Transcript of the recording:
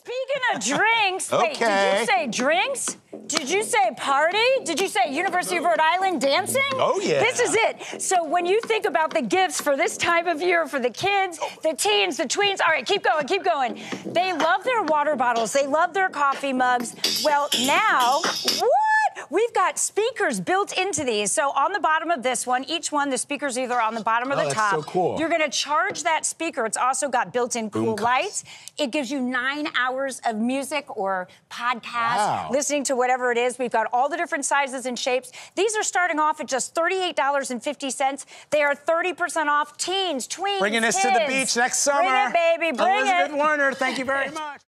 Speaking of drinks, okay. Wait, did you say drinks? Did you say party? Did you say University of Rhode Island dancing? Oh, yeah. This is it. So when you think about the gifts for this time of year for the kids, the teens, the tweens, all right, keep going, keep going. They love their water bottles. They love their coffee mugs. Well, now, we've got speakers built into these. So on the bottom of this one, each one, the speaker's either on the bottom or the top. That's so cool. You're going to charge that speaker. It's also got built-in cool lights. It gives you 9 hours of music or podcast, listening to whatever it is. We've got all the different sizes and shapes. These are starting off at just $38.50. They are 30% off. Teens, tweens, kids. Bringing us to the beach next summer. Bring it, baby. Bring it. Elizabeth Werner, thank you very much.